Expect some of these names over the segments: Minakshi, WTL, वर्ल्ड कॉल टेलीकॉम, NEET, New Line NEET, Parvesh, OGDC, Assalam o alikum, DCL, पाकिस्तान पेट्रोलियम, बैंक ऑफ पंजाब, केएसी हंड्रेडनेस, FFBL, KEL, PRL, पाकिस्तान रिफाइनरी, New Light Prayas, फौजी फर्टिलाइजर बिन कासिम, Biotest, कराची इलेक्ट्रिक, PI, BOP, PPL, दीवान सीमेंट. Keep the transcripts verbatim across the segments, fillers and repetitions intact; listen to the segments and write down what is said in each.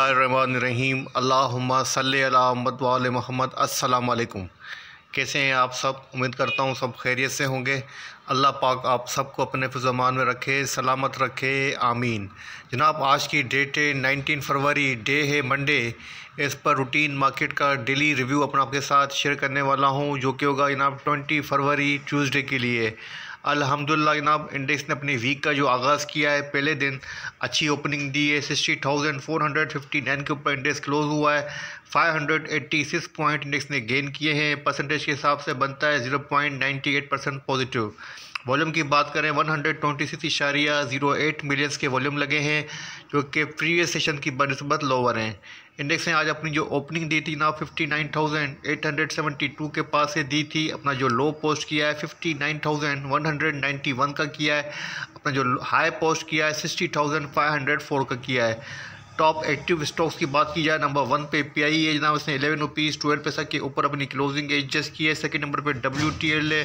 बिस्मिल्लाहिर्रहमानिर्रहीम अल्लाहुम्मा सल्ली अला मुहम्मद व आले मुहम्मद। अस्सलाम वालेकुम। कैसे हैं आप सब? उम्मीद करता हूँ सब खैरियत से होंगे। अल्लाह पाक आप सबको अपने फ़ुज़मान में रखे, सलामत रखे, आमीन। जनाब, आज की डेट है उन्नीस फरवरी, डे है मंडे। इस पर रूटीन मार्केट का डेली रिव्यू अपना आपके साथ शेयर करने वाला हूँ, जो कि होगा जनाब बीस फरवरी ट्यूसडे के लिए। अल्हम्दुलिल्लाह जनाब, इंडेक्स ने अपने वीक का जो आगाज़ किया है, पहले दिन अच्छी ओपनिंग दी है। Sixty thousand four hundred fifty nine के ऊपर इंडेक्स क्लोज हुआ है। Five hundred eighty six point index ने गेन किए हैं। परसेंटेज के हिसाब से बनता है zero point ninety eight percent positive. Volume की बात करें, वन हंड्रेड ट्वेंटी सिक्स इशारिया जीरो एट मिलियंस के वॉल्यूम लगे हैं, जो कि प्रीवियस सेशन की बनस्बत लोअर हैं। इंडेक्स ने आज अपनी जो ओपनिंग दी थी ना fifty nine thousand eight hundred seventy two के पास से दी थी। अपना जो लो पोस्ट किया है fifty nine thousand one hundred ninety one का किया है। अपना जो हाई पोस्ट किया है sixty thousand five hundred four का किया है। टॉप एक्टिव स्टॉक्स की बात की जाए, नंबर वन पे पी आई है जनाब, उसने एलेवन रुपीज़ ट्वेल्व पैसा के ऊपर अपनी क्लोजिंग एडजस्ट की है। सेकंड नंबर पे डब्ल्यू टी एल है।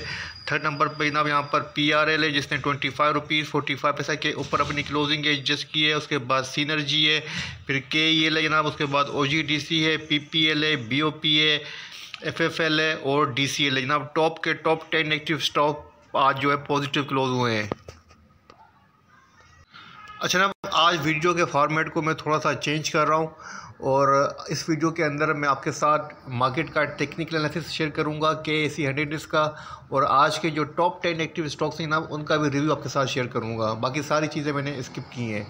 थर्ड नंबर पे जनाब यहाँ पर पी आर एल है, जिसने twenty five rupees forty five पैसा के ऊपर अपनी क्लोजिंग एडजस्ट की है। उसके बाद सीनर्जी है, फिर के ई एल है जनाब, उसके बाद ओ जी डी सी है, पी पी एल है, बी ओ पी है, एफ एफ एल है और डी सी एल है जनाब। टॉप के टॉप टेन एक्टिव स्टॉक आज जो है पॉजिटिव क्लोज हुए हैं। अच्छा ना, आज वीडियो के फॉर्मेट को मैं थोड़ा सा चेंज कर रहा हूं और इस वीडियो के अंदर मैं आपके साथ मार्केट का टेक्निकल एनालिसिस शेयर करूंगा, केएसी हंड्रेडनेस का, और आज के जो टॉप टेन एक्टिव स्टॉक्स हैं जनाब उनका भी रिव्यू आपके साथ शेयर करूंगा। बाकी सारी चीज़ें मैंने स्किप की हैं।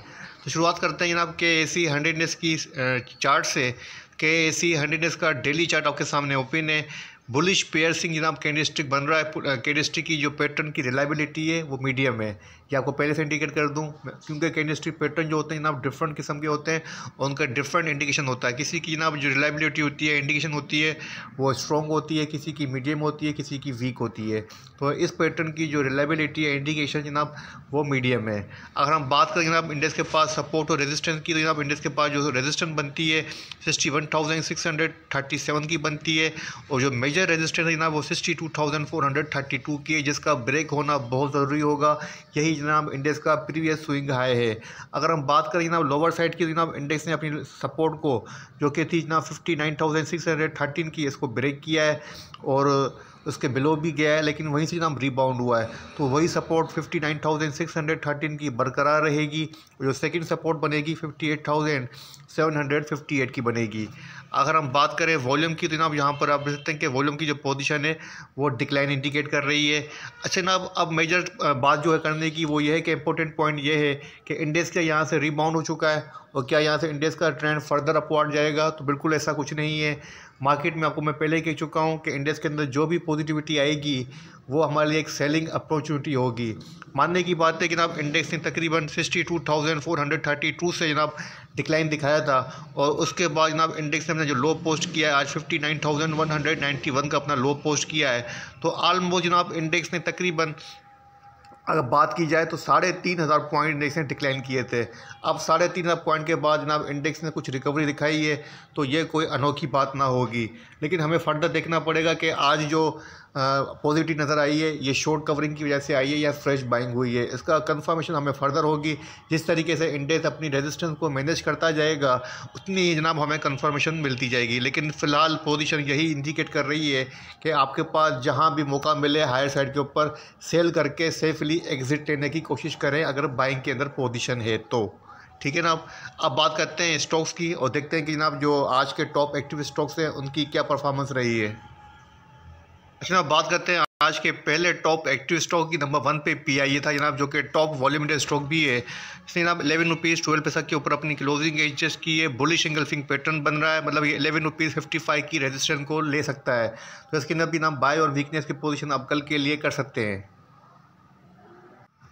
तो शुरुआत करते हैं जनाब केएसी हंड्रेडनेस की चार्ट से। केएसी हंड्रेडनेस का डेली चार्ट आपके सामने ओपन है। बुलिश पेयरसिंग जनाब कैंडलस्टिक बन रहा है। कैंडलस्टिक की जो पैटर्न की रिलायबिलिटी है वो मीडियम है, ये आपको पहले से इंडिकेट कर दूं, क्योंकि कैंडलस्टिक पैटर्न जो होते हैं जनाब डिफरेंट किस्म के होते हैं और उनका डिफरेंट इंडिकेशन होता है। किसी की जनाब जो रिलायबिलिटी होती है, इंडिकेशन होती है, वो स्ट्रॉन्ग होती है, किसी की मीडियम होती है, किसी की वीक होती है। तो इस पैटर्न की जो रिलायबिलिटी है, इंडिकेशन जनाब वो मीडियम है। अगर हम बात करें जनाब इंडेक्स के पास सपोर्ट और रेजिस्टेंस की, तो जनाब इंडेक्स के पास जो रेजिस्टेंस बनती है sixty one thousand six hundred thirty seven की बनती है और जो मेजर रेजिस्टेंस है जनाब वो sixty two thousand four hundred thirty two की है, जिसका ब्रेक होना बहुत ज़रूरी होगा। यही जनाब इंडेक्स का प्रीवियस स्विंग हाई है। अगर हम बात करें जनाब लोअर साइड की, जनाब इंडेक्स ने अपनी सपोर्ट को जो कि थी जनाब fifty nine thousand six hundred thirteen की, इसको ब्रेक किया है और उसके बिलो भी गया है, लेकिन वहीं से जनाब रिबाउंड हुआ है। तो वही support fifty nine thousand six hundred thirteen की बरकरार रहेगी। जो सेकंड सपोर्ट बनेगी fifty eight thousand seven hundred fifty eight की बनेगी। अगर हम बात करें वॉल्यूम की, तो जनाब यहाँ पर आप देख सकते हैं कि वॉल्यूम की जो पोजीशन है वो डिक्लाइन इंडिकेट कर रही है। अच्छा जनाब, अब मेजर बात जो है करने की वो ये है कि इंपॉर्टेंट पॉइंट ये है कि इंडेक्स क्या यहाँ से रिबाउंड हो चुका है और क्या यहाँ से इंडेक्स का ट्रेंड फर्दर अपवर्ड जाएगा? तो बिल्कुल ऐसा कुछ नहीं है। मार्केट में आपको मैं पहले ही कह चुका हूँ कि इंडेक्स के अंदर जो भी पॉजिटिविटी आएगी वो हमारे लिए एक सेलिंग अपॉर्चुनिटी होगी। मानने की बात है कि जनाब इंडेक्स ने तकरीबन sixty two thousand four hundred thirty two से जनाब डिक्लाइन दिखाया था और उसके बाद जनाब इंडेक्स ने अपना जो लो पोस्ट किया है आज fifty nine thousand one hundred ninety one का अपना लो पोस्ट किया है। तो ऑलमोस्ट जनाब इंडेक्स ने तकरीबन अगर बात की जाए तो साढ़े तीन हज़ार पॉइंट इंडेक्स ने डिक्लाइन किए थे। अब साढ़े तीन हज़ार पॉइंट के बाद जनाब इंडेक्स ने कुछ रिकवरी दिखाई है, तो ये कोई अनोखी बात ना होगी। लेकिन हमें फर्दर देखना पड़ेगा कि आज जो पॉजिटिव नज़र आई है ये शॉर्ट कवरिंग की वजह से आई है या फ्रेश बाइंग हुई है, इसका कंफर्मेशन हमें फर्दर होगी। जिस तरीके से इंडेक्स अपनी रेजिस्टेंस को मैनेज करता जाएगा उतनी ही जनाब हमें कंफर्मेशन मिलती जाएगी। लेकिन फ़िलहाल पोजीशन यही इंडिकेट कर रही है कि आपके पास जहां भी मौका मिले हायर साइड के ऊपर सेल करके सेफली एग्ज़िट लेने की कोशिश करें, अगर बाइंग के अंदर पोजीशन है तो। ठीक है ना, अब बात करते हैं स्टॉक्स की और देखते हैं कि जनाब जो आज के टॉप एक्टिव स्टॉक्स हैं उनकी क्या परफॉर्मेंस रही है। अच्छा, बात करते हैं आज के पहले टॉप एक्टिव स्टॉक की। नंबर वन पे पी आई था जनाब, जो कि टॉप वॉल्यूम स्टॉक भी है। इसने जनाब एलेवन रुपीज़ ट्वेल्व पैसा के ऊपर अपनी क्लोजिंग एडजस्ट की है। बुलिश एंगल्फिंग पैटर्न बन रहा है, मतलब ये एलेवन रुपीज़ फिफ्टी फाइव की रेजिस्टेंस को ले सकता है। तो इसके अंदर भी नाम बाय और वीकनेस की पोजिशन आप कल के लिए कर सकते हैं।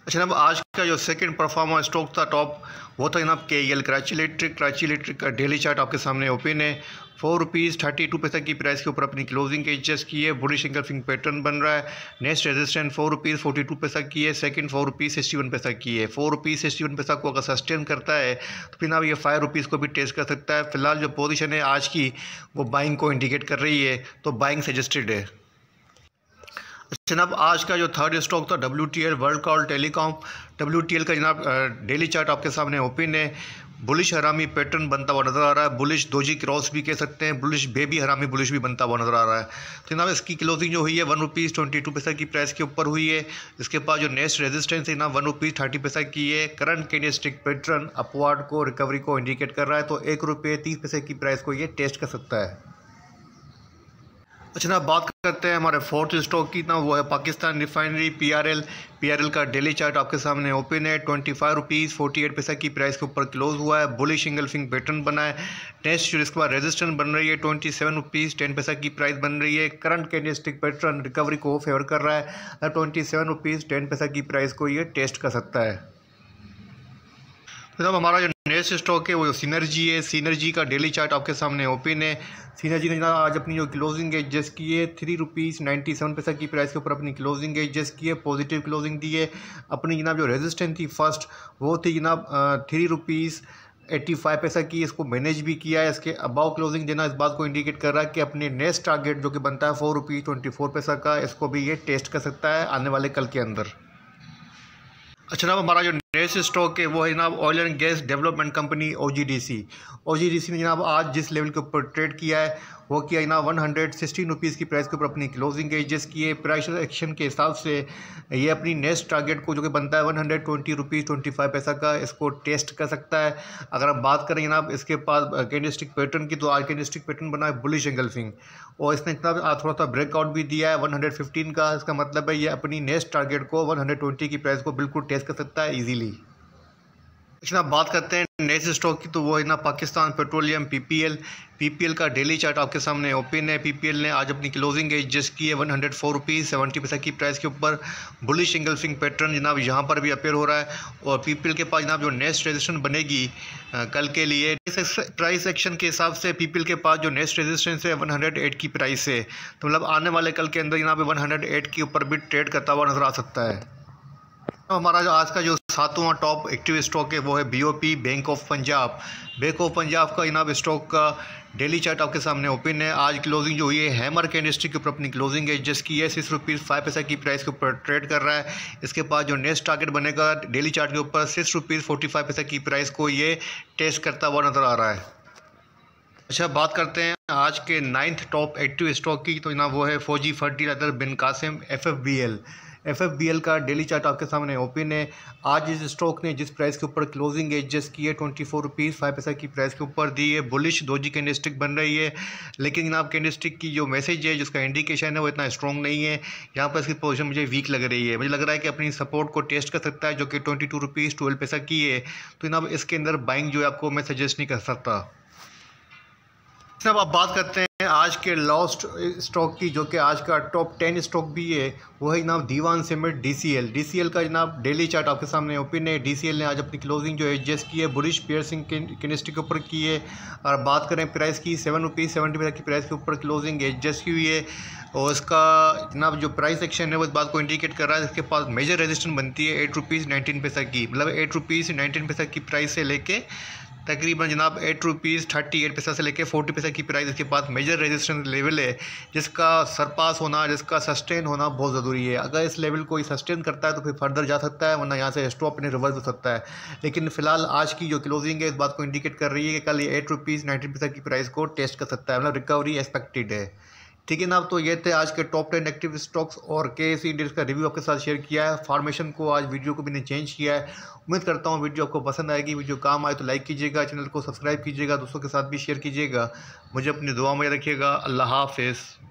अच्छा जनाब, आज का जो सेकंड परफॉर्मर स्टॉक था टॉप, वो था जनाब K E L कराची इलेक्ट्रिक। कराची इलेक्ट्रिक का डेली चार्ट आपके सामने ओपन है। फोर रुपीज़ थर्टी टू पैसा की प्राइस के ऊपर अपनी क्लोजिंग एडजस्ट की है। बुलिश एंगल्फिंग पैटर्न बन रहा है। Next resistance four rupees forty two पैसा की है। Second four rupees sixty one पैसा की है। फोर रुपीज़ सिक्सटी वन पैसा को अगर सस्टेन करता है तो फिर जनाब ये फाइव रुपीज़ को भी टेस्ट कर सकता है। फिलहाल जो पोजिशन है आज की वो बाइंग को इंडिकेट कर रही है, तो बाइंग सजेस्टेड है। जनाब, आज का जो थर्ड स्टॉक था W T L वर्ल्ड कॉल टेलीकॉम। W T L का जनाब डेली चार्ट आपके सामने ओपन है। बुलिश हरामी पैटर्न बनता हुआ नजर आ रहा है। बुलिश दोजी क्रॉस भी कह सकते हैं, बुलिश बेबी हरामी बुलिश भी बनता हुआ नजर आ रहा है। तो जनाब इसकी क्लोजिंग जो हुई है वन रुपीज़ ट्वेंटी टू पैसा की प्राइस के ऊपर हुई है। इसके बाद जो नेक्स्ट रेजिस्टेंस है ना वन रुपीज़ थर्टी पैसा की है। करंट कैंडलस्टिक पैटर्न अपवार्ड को रिकवरी को इंडिकेट कर रहा है, तो एक रुपये तीस पैसे की प्राइस को ये टेस्ट कर सकता है। अच्छा ना बात करते हैं हमारे फोर्थ स्टॉक की ना, वो है पाकिस्तान रिफाइनरी पीआरएल। पीआरएल का डेली चार्ट आपके सामने ओपन है। Twenty five rupees forty eight पैसा की प्राइस के ऊपर क्लोज हुआ है। बुलिश इंगल्फिंग पैटर्न बना है। नेक्स्ट जो इसके बाद रेजिस्टेंस बन रही है ट्वेंटी सेवन रुपीज़ टेन पैसा की प्राइस बन रही है। करंट कैंडलस्टिक पैटर्न रिकवरी को फेवर कर रहा है। ट्वेंटी सेवन रुपीज़ टेन पैसा की प्राइस को ये टेस्ट कर सकता है। तो जब हमारा जो नेक्स्ट स्टॉक है वो सीनर्जी है। सीनर्जी का डेली चार्ट आपके सामने ओपन है। सीनर्जी ने आज अपनी जो क्लोजिंग है जस्ट की है थ्री रुपीज़ नाइन्टी सेवन पैसा की प्राइस के ऊपर अपनी क्लोजिंग है जस्ट की है, पॉजिटिव क्लोजिंग दी है। अपनी जनाब जो रेजिस्टेंस थी फर्स्ट वो थी जनाब थ्री रुपीज़ एट्टी फाइव पैसा की, इसको मैनेज भी किया है। इसके अबाव क्लोजिंग देना इस बात को इंडिकेट कर रहा है कि अपने नेक्स्ट टारगेट जो कि बनता है फोर रुपीज़ ट्वेंटी फोर पैसा का, इसको भी ये टेस्ट कर सकता है आने वाले कल के अंदर। अच्छा जनाब हमारा जो नेक्स्ट स्टॉक है वो है जनाब oil and gas development company O G D C. O G D C ने जनाब आज जिस लेवल के ऊपर ट्रेड किया है वो किया जनाब वन हंड्रेड सिक्सटीन रुपीज़ की प्राइस के ऊपर अपनी क्लोजिंग है जिसकी है। प्राइस एक्शन के हिसाब से ये अपनी नेक्स्ट टारगेट को जो कि बनता है one hundred twenty rupees twenty five पैसा का, इसको टेस्ट कर सकता है। अगर हम बात करें जनाब इसके पास कैंडलस्टिक पैटर्न की, तो आज कैंडलस्टिक पैटर्न बना है बुलिश एंगल्फिंग और इसने इतना थोड़ा सा ब्रेकआउट भी दिया है वन हंड्रेड फिफ्टीन का। इसका मतलब है ये अपनी नेक्स्ट टारगेट को वन हंड्रेड ट्वेंटी की प्राइस को बिल्कुल टेस्ट कर सकता है ईजीली। अच्छा आप बात करते हैं नेक्स्ट स्टॉक की, तो वो है ना पाकिस्तान पेट्रोलियम P P L. P P L का डेली चार्ट आपके सामने ओपन है। पी पी एल ने आज अपनी क्लोजिंग है एडजस्ट की है one hundred four rupees seventy पैसा की प्राइस के ऊपर। बुलिश इंगल्फिंग पैटर्न जनाब यहाँ पर भी अपेयर हो रहा है और पी पी एल के पास जनाब जो नेक्स्ट रेजिस्टेंस बनेगी आ, कल के लिए प्राइस एक्शन के हिसाब से पी पी एल के पास जो नेक्स्ट रेजिस्टेंस है वन हंड्रेड एट की प्राइस है। तो मतलब आने वाले कल के अंदर जनाब वन हंड्रेड एट के ऊपर भी ट्रेड करता हुआ नजर आ सकता है। हमारा जो आज का जो सातवां टॉप एक्टिव स्टॉक है वो है B O P बैंक ऑफ पंजाब। बैंक ऑफ पंजाब का जनाब स्टॉक का डेली चार्ट आपके सामने ओपन है। आज क्लोजिंग जो हुई है हैमर कैंडलस्टिक के ऊपर अपनी क्लोजिंग है जिसकी है सिक्स रुपीज़ फाइव पैसा की प्राइस के ऊपर ट्रेड कर रहा है। इसके पास जो नेक्स्ट टारगेट बनेगा डेली चार्ट के ऊपर सिक्स रुपीज़ फोर्टी फाइव पैसा की प्राइस को ये टेस्ट करता हुआ नजर आ रहा है। अच्छा बात करते हैं आज के नाइन्थ टॉप एक्टिव स्टॉक की, तो जनाब वो है फौजी फर्टिलाइजर बिन कासिम F F B L. F F B L का डेली चार्ट आपके सामने ओपन है। आज इस स्टॉक ने जिस प्राइस के ऊपर क्लोजिंग एडजस्ट की है ट्वेंटी फोर रुपीज़ फाइव पैसा की प्राइस के ऊपर दी है। बुलिश दोजी कैंडलस्टिक बन रही है, लेकिन जनाब कैंडलस्टिक की जो मैसेज है जिसका इंडिकेशन है वो इतना स्ट्रॉन्ग नहीं है। यहाँ पर इसकी पोजीशन मुझे वीक लग रही है। मुझे लग रहा है कि अपनी सपोर्ट को टेस्ट कर सकता है जो कि ट्वेंटी टू रुपीज़ ट्वेल्व पैसा की है। तो जनाब इसके अंदर बाइंग जो है आपको मैं सजेस्ट नहीं कर सकता। जब आप बात करते हैं आज के लास्ट स्टॉक की जो कि आज का टॉप टेन स्टॉक भी है, वो है जनाब दीवान सीमेंट D C L. D C L का जनाब डेली चार्ट आपके सामने ओपन है। डी सी एल ने आज अपनी क्लोजिंग जो है एडजस्ट की है बुलिश पियर्सिंग कैंडलस्टिक के ऊपर की है। और बात करें प्राइस की सेवन रुपीज़ सेवेंटी पैसा की प्राइस के ऊपर क्लोजिंग एडजस्ट की हुई है और इसका जनाब जो प्राइस एक्शन है वो इस बात को इंडिकेट कर रहा है। इसके पास मेजर रेजिस्टेंस बनती है एट रुपीज़ नाइनटीन पैसा की, मतलब एट रुपीज़ नाइनटीन पैसा की प्राइस से लेके तकरीबन जनाब एट रुपीज़ थर्टी एट पैसा से लेके फोर्टी पैसा की प्राइस इसके पास मेजर रेजिस्टेंस लेवल है जिसका सरपास होना जिसका सस्टेन होना बहुत ज़रूरी है। अगर इस लेवल को सस्टेन करता है तो फिर फर्दर जा सकता है, वरना यहाँ से स्टॉप ने रिवर्स हो सकता है। लेकिन फिलहाल आज की जो क्लोजिंग है इस बात को इंडिकेट कर रही है कि कल ये एट रुपीज़ नाइनटीन पैसा की प्राइस को टेस्ट कर सकता है, मतलब रिकवरी एक्सपेक्टेड है। ठीक है ना, तो ये थे आज के टॉप टेन एक्टिव स्टॉक्स और के ए सी इंडेक्स का रिव्यू आपके साथ शेयर किया है। फॉर्मेशन को आज वीडियो को भी मैंने चेंज किया है। उम्मीद करता हूँ वीडियो आपको पसंद आएगी। वीडियो काम आए तो लाइक कीजिएगा, चैनल को सब्सक्राइब कीजिएगा, दोस्तों के साथ भी शेयर कीजिएगा। मुझे अपनी दुआ में रखिएगा। अल्लाह हाफिज़।